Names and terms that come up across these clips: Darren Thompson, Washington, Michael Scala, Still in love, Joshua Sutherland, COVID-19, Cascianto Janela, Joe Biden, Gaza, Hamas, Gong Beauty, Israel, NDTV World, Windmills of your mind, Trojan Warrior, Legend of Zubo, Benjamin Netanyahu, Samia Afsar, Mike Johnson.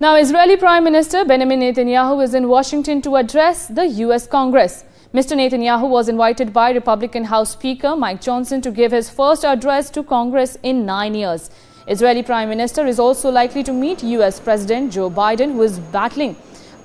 Now, Israeli Prime Minister Benjamin Netanyahu is in Washington to address the U.S. Congress. Mr. Netanyahu was invited by Republican House Speaker Mike Johnson to give his first address to Congress in 9 years. Israeli Prime Minister is also likely to meet U.S. President Joe Biden, who is battling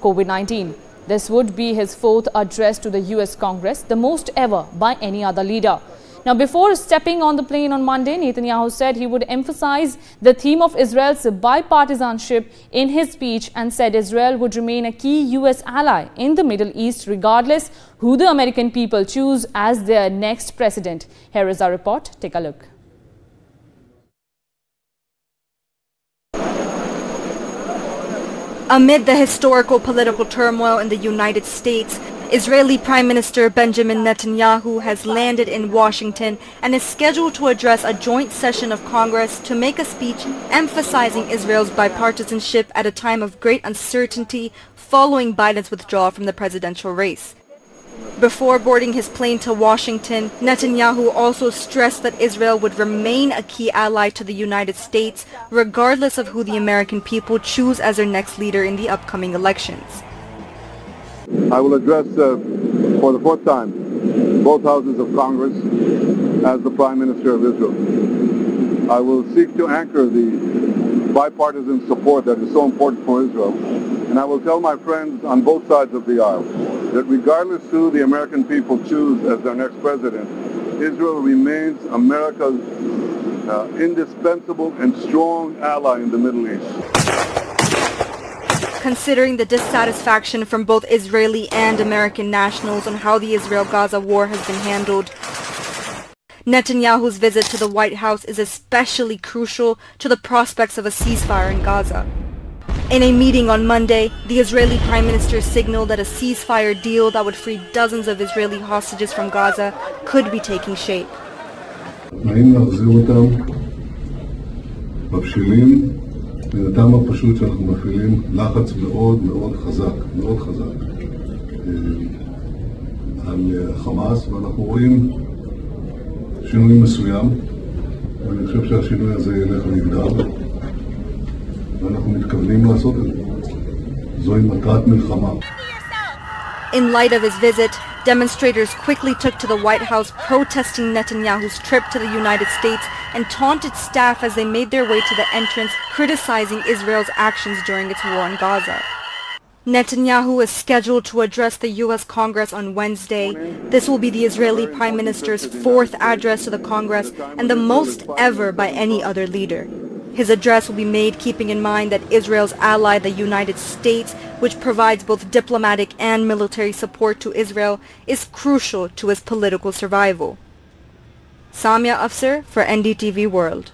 COVID-19. This would be his fourth address to the U.S. Congress, the most ever by any other leader. Now, before stepping on the plane on Monday, Netanyahu said he would emphasize the theme of Israel's bipartisanship in his speech and said Israel would remain a key U.S. ally in the Middle East regardless who the American people choose as their next president. Here is our report. Take a look. Amid the historical political turmoil in the United States, Israeli Prime Minister Benjamin Netanyahu has landed in Washington and is scheduled to address a joint session of Congress to make a speech emphasizing Israel's bipartisanship at a time of great uncertainty following Biden's withdrawal from the presidential race. Before boarding his plane to Washington, Netanyahu also stressed that Israel would remain a key ally to the United States regardless of who the American people choose as their next leader in the upcoming elections. I will address for the fourth time both houses of Congress as the Prime Minister of Israel. I will seek to anchor the bipartisan support that is so important for Israel, and I will tell my friends on both sides of the aisle that regardless who the American people choose as their next president, Israel remains America's indispensable and strong ally in the Middle East. Considering the dissatisfaction from both Israeli and American nationals on how the Israel-Gaza war has been handled, Netanyahu's visit to the White House is especially crucial to the prospects of a ceasefire in Gaza. In a meeting on Monday, the Israeli Prime Minister signaled that a ceasefire deal that would free dozens of Israeli hostages from Gaza could be taking shape. מהטעם הפשוט שאנחנו מפעילים לחץ מאוד מאוד חזק, מאוד חזק על חמאס, ואנחנו רואים שינוי מסוים, ואני חושב שהשינוי הזה ילך ויגדל, ואנחנו מתכוונים לעשות את זה. זוהי מטרת מלחמה. In light of his visit, demonstrators quickly took to the White House protesting Netanyahu's trip to the United States and taunted staff as they made their way to the entrance, criticizing Israel's actions during its war in Gaza. Netanyahu is scheduled to address the U.S. Congress on Wednesday. This will be the Israeli Prime Minister's fourth address to the Congress and the most ever by any other leader. His address will be made keeping in mind that Israel's ally, the United States, which provides both diplomatic and military support to Israel, is crucial to its political survival. Samia Afsar for NDTV World.